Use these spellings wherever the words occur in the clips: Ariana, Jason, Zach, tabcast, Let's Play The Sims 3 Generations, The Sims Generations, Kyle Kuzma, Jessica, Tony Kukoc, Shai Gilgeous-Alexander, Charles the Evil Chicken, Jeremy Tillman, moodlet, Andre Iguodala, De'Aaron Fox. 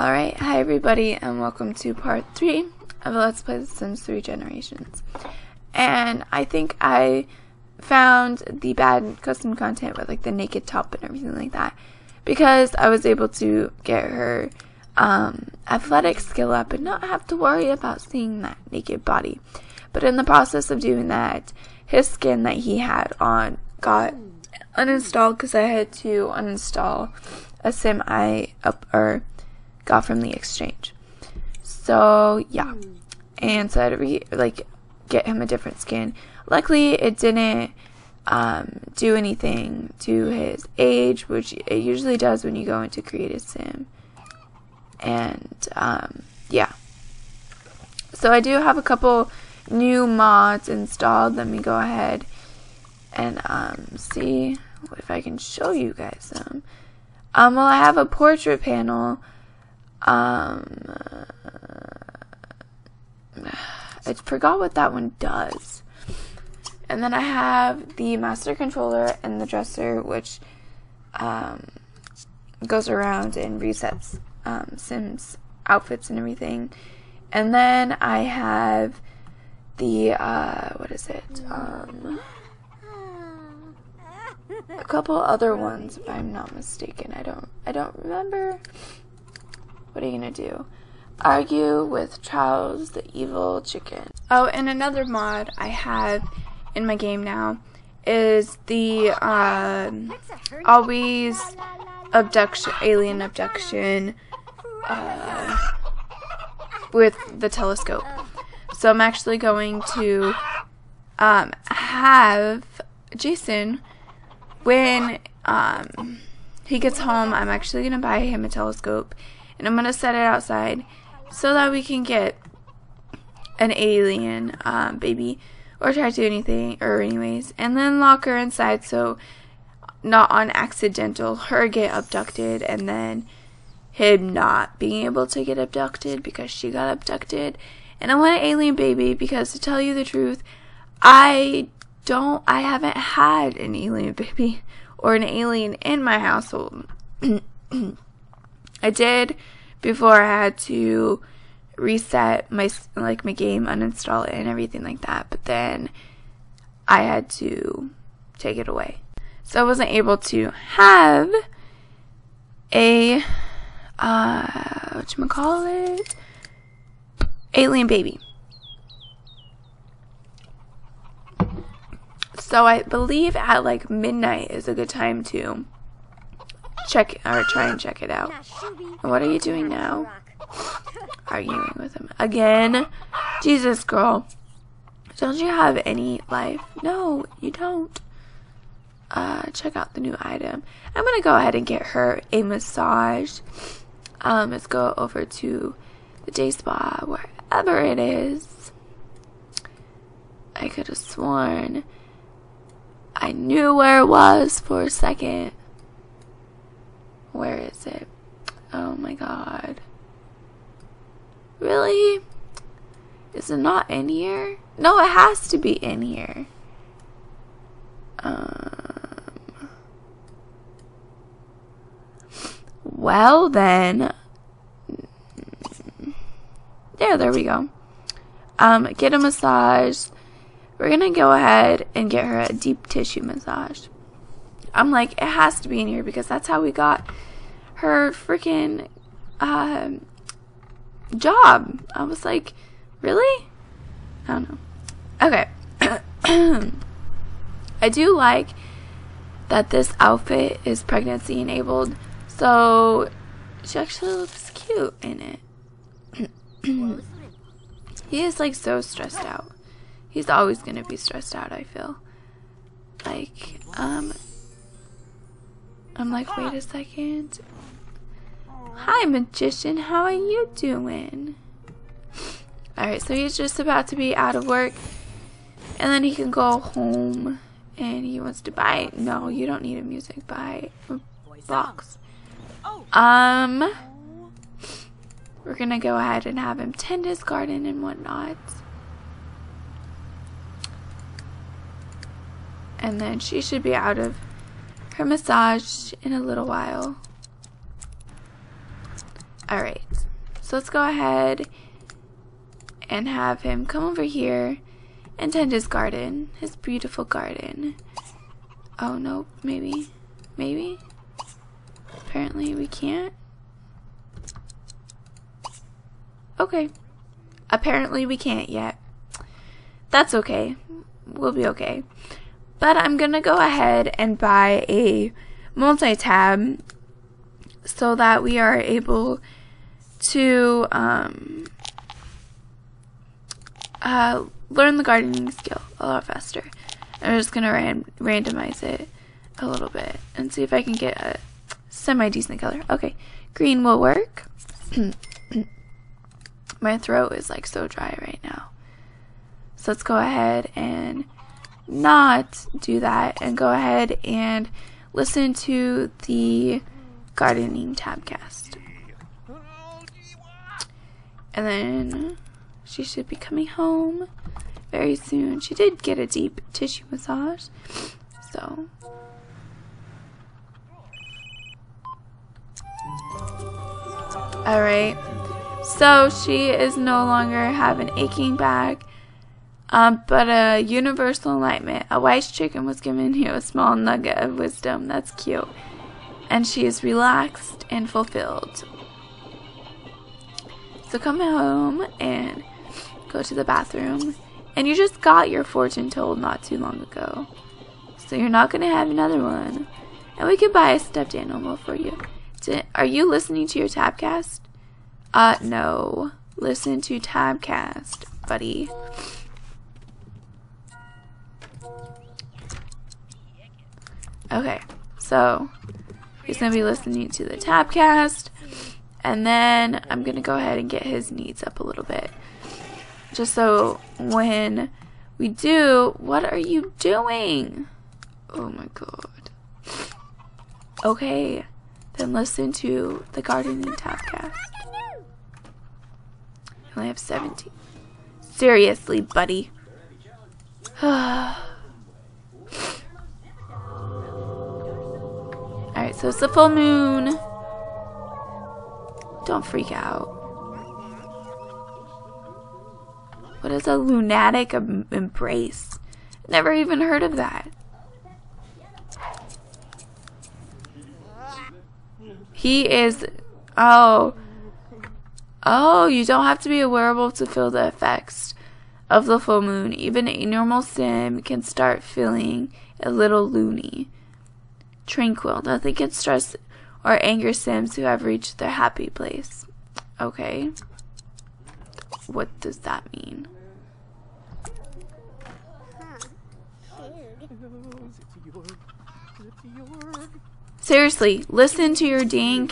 Alright, hi everybody, and welcome to part 3 of Let's Play The Sims 3 Generations. And I think I found the bad custom content with like the naked top and everything like that, because I was able to get her athletic skill up and not have to worry about seeing that naked body. But in the process of doing that, his skin that he had on got uninstalled because I had to uninstall a sim I got from the exchange. So yeah, and so I had to get him a different skin. Luckily, it didn't do anything to his age, which it usually does when you go into create a sim. And yeah, so I do have a couple new mods installed. Let me go ahead and see if I can show you guys them. Well, I have a portrait panel. I forgot what that one does. And then I have the master controller and the dresser, which goes around and resets Sims outfits and everything. And then I have the a couple other ones, if I'm not mistaken. I don't remember. What are you gonna do? Argue with Charles the Evil Chicken. Oh, and another mod I have in my game now is the always abduction, alien abduction with the telescope. So I'm actually going to have Jason, when he gets home, I'm actually gonna buy him a telescope, and I'm gonna set it outside so that we can get an alien baby, or try to do anything, or anyways, and then lock her inside so not on accidental her get abducted, and then him not being able to get abducted because she got abducted. And I want an alien baby because, to tell you the truth, I haven't had an alien baby or an alien in my household. I did before I had to reset my game, uninstall it and everything like that, but then I had to take it away, so I wasn't able to have a whatchamacallit, alien baby. So I believe at like midnight is a good time to check or try and check it out. And what are you doing now? Arguing with him again? Jesus, girl, don't you have any life? No, you don't. Check out the new item. I'm gonna go ahead and get her a massage. Let's go over to the day spa, wherever it is. I could have sworn I knew where it was for a second. Where is it? Oh my god. Really? Is it not in here? No, it has to be in here. Well then. Yeah, there we go. Get a massage. We're gonna go ahead and get her a deep tissue massage. I'm like, it has to be in here because that's how we got her freaking job. I was like, really? I don't know. Okay. I do like that this outfit is pregnancy enabled, so she actually looks cute in it. He is like so stressed out. He's always gonna be stressed out, I feel like. I'm like, wait a second. Hi, magician, how are you doing? Alright, so he's just about to be out of work, and then he can go home, and he wants to buy, no, you don't need a music, buy a box. We're gonna go ahead and have him tend his garden and whatnot. And then she should be out of her massage in a little while. Alright, so let's go ahead and have him come over here and tend his garden, his beautiful garden. Oh no, maybe? Apparently we can't. Okay, apparently we can't yet. That's okay, we'll be okay. But I'm gonna go ahead and buy a multi-tab so that we are able to learn the gardening skill a lot faster. I'm just gonna randomize it a little bit and see if I can get a semi-decent color. Okay, green will work. My throat is like so dry right now. So let's go ahead and not do that and go ahead and listen to the gardening tabcast. And then she should be coming home very soon. She did get a deep tissue massage. So alright. So she is no longer having an aching back, but a universal enlightenment. A wise chicken was giving you a small nugget of wisdom. That's cute. And she is relaxed and fulfilled. So come home and go to the bathroom. And you just got your fortune told not too long ago. So you're not going to have another one. And we could buy a stuffed animal for you. Are you listening to your tabcast? No. Listen to tabcast, buddy. Okay, so he's going to be listening to the tabcast, and then I'm going to go ahead and get his needs up a little bit. Just so when we do, what are you doing? Oh my god. Okay, then listen to the gardening tabcast. I only have 17. Seriously, buddy. Alright, so it's the full moon. Don't freak out. What is a lunatic embrace? Never even heard of that. He is... Oh... Oh, you don't have to be a werewolf to feel the effects of the full moon. Even a normal sim can start feeling a little loony. Tranquil. Nothing can stress or anger sims who have reached their happy place. Okay. What does that mean? Seriously, listen to your dang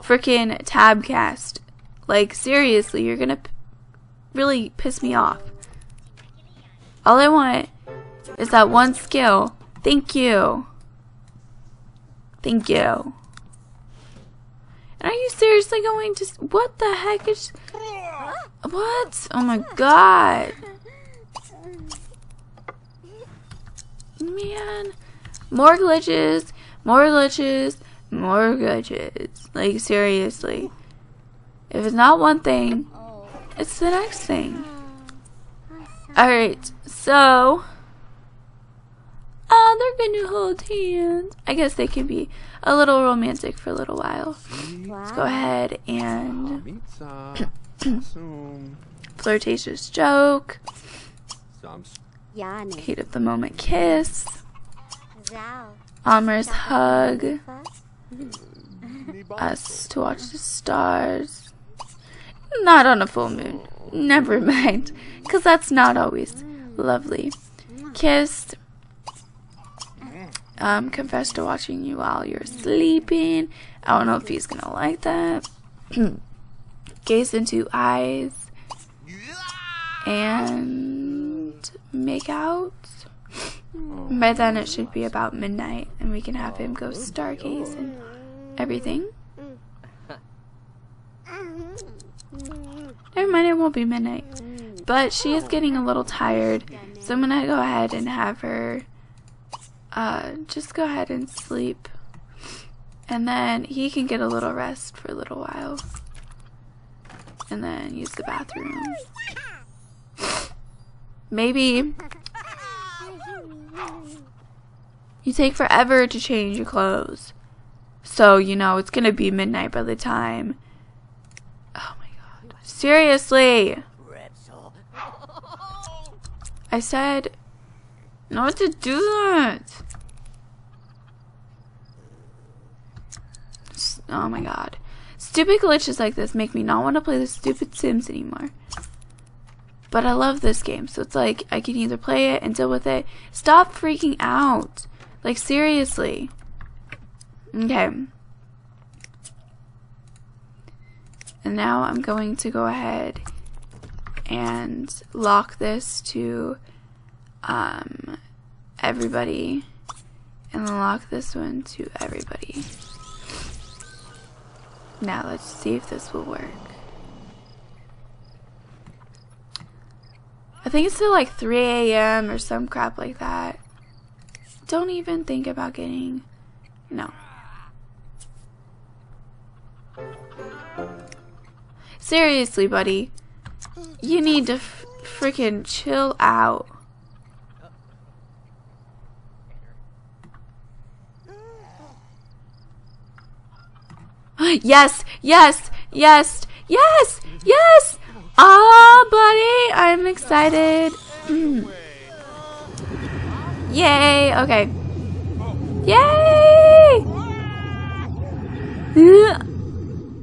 frickin' tabcast. Like, seriously, you're gonna really piss me off. All I want is that one skill. Thank you. Thank you. And are you seriously going to... What the heck is... What? Oh my god. Man. More glitches. More glitches. More glitches. Like, seriously. If it's not one thing, it's the next thing. Alright, so... Oh, they're gonna hold hands. I guess they can be a little romantic for a little while. Let's go ahead and... flirtatious joke. Heat of the moment kiss. Amorous hug. Us to watch the stars. Not on a full moon. Never mind. Because that's not always lovely. Kissed. Confessed to watching you while you're sleeping. I don't know if he's going to like that. Gaze into eyes. And make out. By then it should be about midnight. And we can have him go stargaze and everything. Never mind, it won't be midnight. But she is getting a little tired, so I'm gonna go ahead and have her just go ahead and sleep. And then he can get a little rest for a little while. And then use the bathroom. Maybe. You take forever to change your clothes. So, you know, it's gonna be midnight by the time. Oh my god. Seriously! I said not to do that! Oh my god. Stupid glitches like this make me not want to play the stupid Sims anymore. But I love this game, so it's like I can either play it and deal with it. Stop freaking out! Like, seriously. Okay. And now I'm going to go ahead and lock this to everybody. And then lock this one to everybody. Now let's see if this will work. I think it's still like 3 a.m. or some crap like that. Don't even think about getting... No. Seriously, buddy. You need to freaking chill out. Yes, yes, yes, yes, yes! Oh, buddy, I'm excited. Yay, okay. Yay!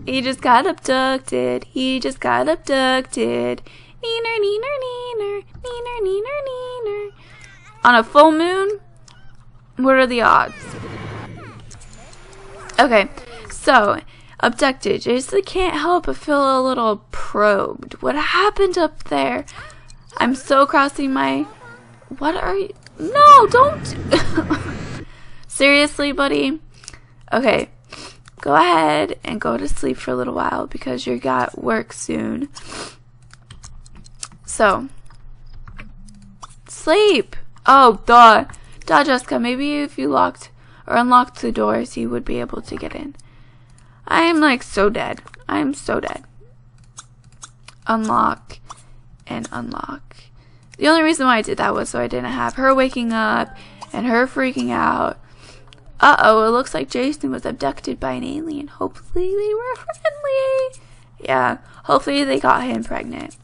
He just got abducted. He just got abducted. Neener, neener, neener. Neener, neener, neener. On a full moon? What are the odds? Okay, so, abducted. Jason can't help but feel a little probed. What happened up there? I'm so crossing my... What are you... No, don't... Seriously, buddy? Okay. Go ahead and go to sleep for a little while because you got work soon. So, sleep. Oh, duh, Jessica. Maybe if you locked or unlocked the doors, you would be able to get in. I am like so dead. I am so dead. Unlock and unlock. The only reason why I did that was so I didn't have her waking up and her freaking out. Uh-oh, it looks like Jason was abducted by an alien. Hopefully they were friendly. Yeah, hopefully they got him pregnant.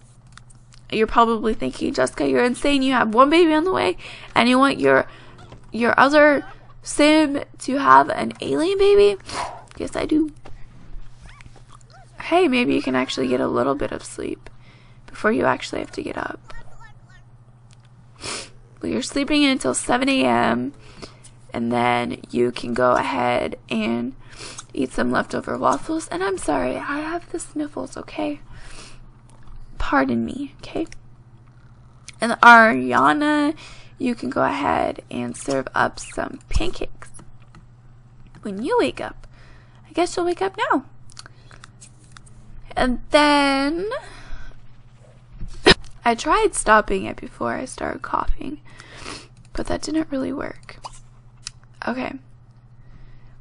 You're probably thinking, Jessica, you're insane. You have one baby on the way, and you want your other Sim to have an alien baby? Yes, I do. Hey, maybe you can actually get a little bit of sleep before you actually have to get up. Well, you're sleeping in until 7 a.m., and then you can go ahead and eat some leftover waffles. And I'm sorry, I have the sniffles, okay? Pardon me, okay? And Ariana, you can go ahead and serve up some pancakes. When you wake up, I guess you'll wake up now. And then, I tried stopping it before I started coughing, but that didn't really work. Okay,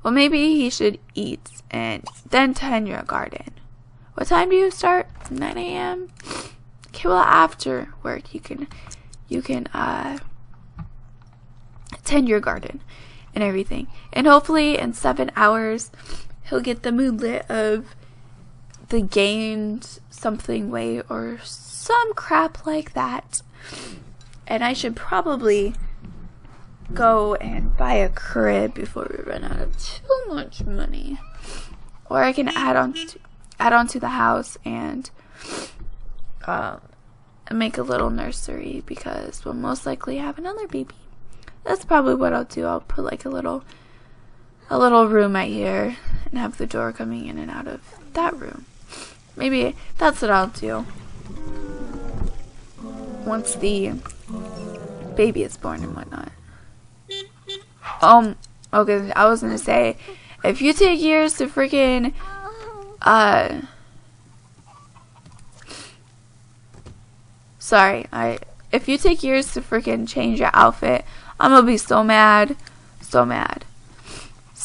well maybe he should eat and then tend your garden. What time do you start? 9 a.m.? Okay, well after work you can tend your garden and everything. And hopefully in 7 hours he'll get the moodlet of the gained something weight or some crap like that. And I should probably... go and buy a crib before we run out of too much money, or I can add on to the house and make a little nursery because we'll most likely have another baby. That's probably what I'll do. I'll put like a little room right here and have the door coming in and out of that room. Maybe that's what I'll do once the baby is born and whatnot. Okay, I was gonna say, if you take years to freaking, if you take years to freaking change your outfit, I'm gonna be so mad, so mad.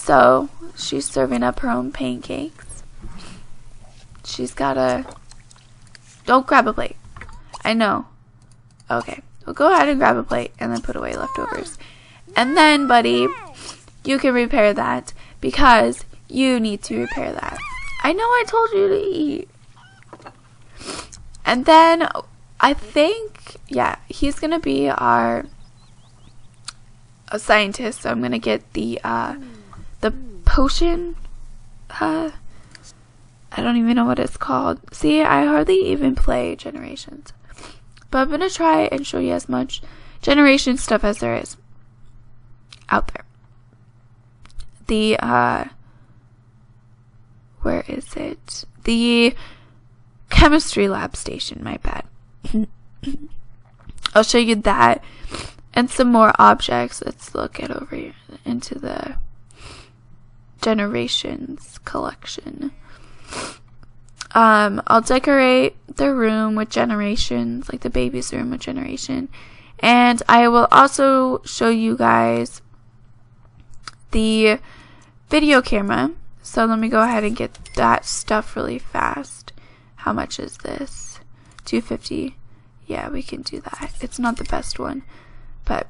So she's serving up her own pancakes. She's got a... Don't grab a plate. I know. Okay. Well, go ahead and grab a plate and then put away leftovers. And then, buddy, you can repair that because you need to repair that. I know I told you to eat. And then I think, yeah, he's going to be our scientist. So I'm going to get the potion. I don't even know what it's called. See, I hardly even play Generations. But I'm going to try and show you as much Generation stuff as there is out there. The, where is it? The chemistry lab station, my bad. I'll show you that and some more objects. Let's look at over here into the Generations collection. I'll decorate the room with Generations, like the baby's room with Generation, and I will also show you guys the video camera. So let me go ahead and get that stuff really fast. How much is this? $2.50. Yeah, we can do that. It's not the best one, but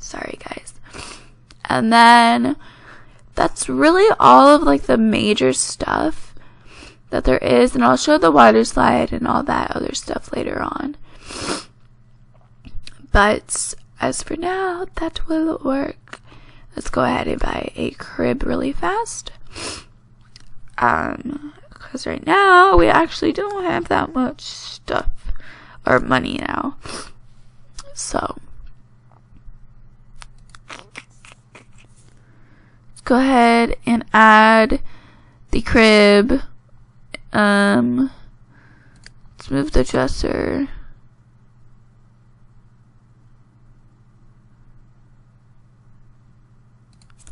sorry guys. And then that's really all of like the major stuff that there is, and I'll show the water slide and all that other stuff later on. But as for now, that will work. Let's go ahead and buy a crib really fast. Because right now we actually don't have that much stuff or money now. So let's go ahead and add the crib. Let's move the dresser.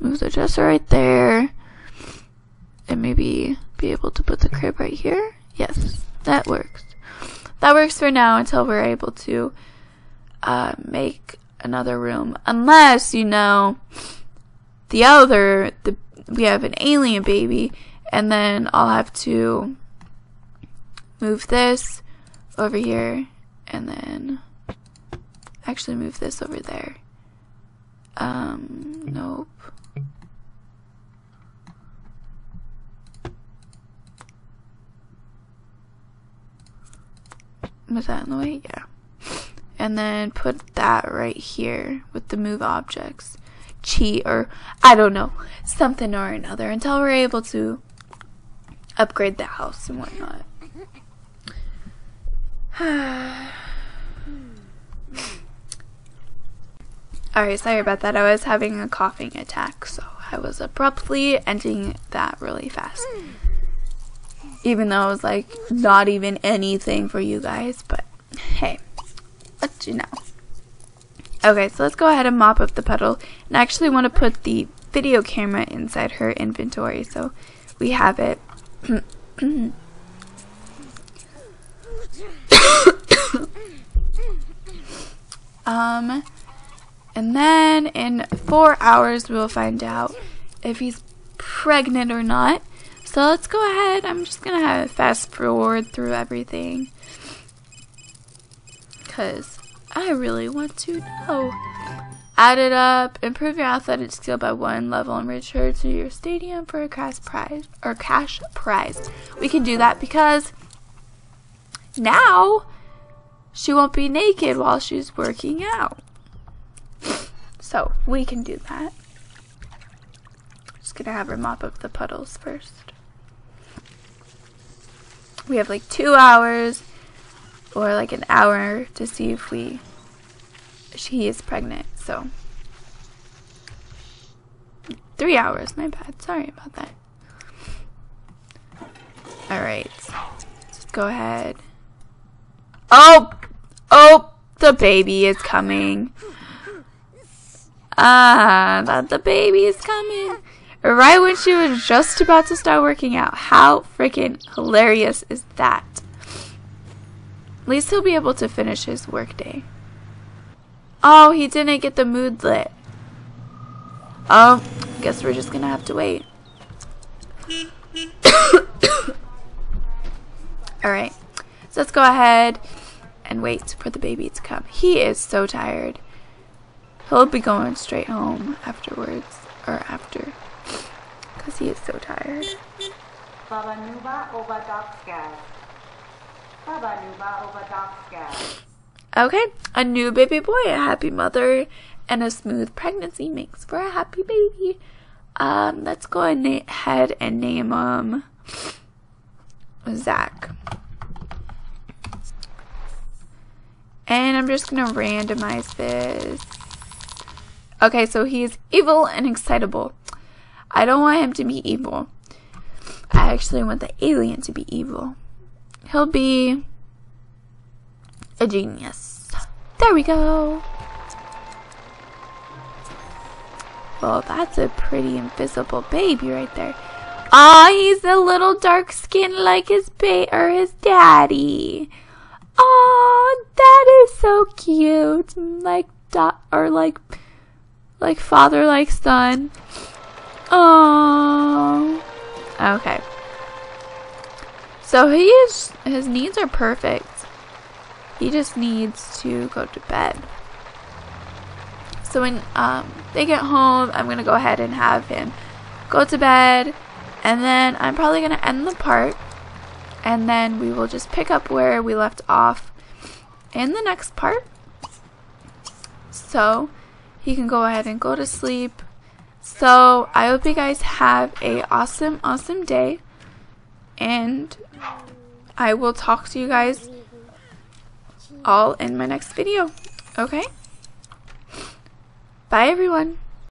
Move the dresser right there. And maybe be able to put the crib right here. Yes, that works. That works for now until we're able to make another room. Unless, you know, we have an alien baby, and then I'll have to move this over here, and then actually move this over there. Nope. With that in the way, yeah, and then put that right here with the move objects cheat, or I don't know, something or another until we're able to upgrade the house and whatnot. Alright, sorry about that. I was having a coughing attack, so I was abruptly ending that really fast. Even though it was like not even anything for you guys, but hey, what you know. Okay, so let's go ahead and mop up the puddle. And I actually want to put the video camera inside her inventory, so we have it. And then in 4 hours we'll find out if he's pregnant or not. So let's go ahead. I'm just going to have fast forward through everything because I really want to know. Add it up. Improve your athletic skill by 1 level and return to your stadium for a cash prize. We can do that because now she won't be naked while she's working out. So we can do that. Just going to have her mop up the puddles first. We have like 2 hours or like an hour to see if she is pregnant. So 3 hours, my bad. Sorry about that. All right. Just go ahead. Oh, the baby is coming. The baby is coming. Right when she was just about to start working out. How freaking hilarious is that? At least he'll be able to finish his workday. Oh, he didn't get the mood lit. Guess we're just gonna have to wait. Alright, so let's go ahead and wait for the baby to come. He is so tired. He'll be going straight home afterwards, or after, because he is so tired. Okay, a new baby boy, a happy mother, and a smooth pregnancy makes for a happy baby. Let's go ahead and name him Zach. And I'm just gonna randomize this. Okay, so he is evil and excitable. I don't want him to be evil. I actually want the alien to be evil. He'll be a genius. There we go. Well, that's a pretty invisible baby right there. Aw, he's a little dark skinned like his daddy. Aw, that is so cute. Like father, like son. Aw. Okay. So his needs are perfect. He just needs to go to bed. So when they get home, I'm going to go ahead and have him go to bed. And then I'm probably going to end the part. And then we will just pick up where we left off in the next part. So he can go ahead and go to sleep. So I hope you guys have a awesome, awesome day. And I will talk to you guys all in my next video. Okay? Bye, everyone.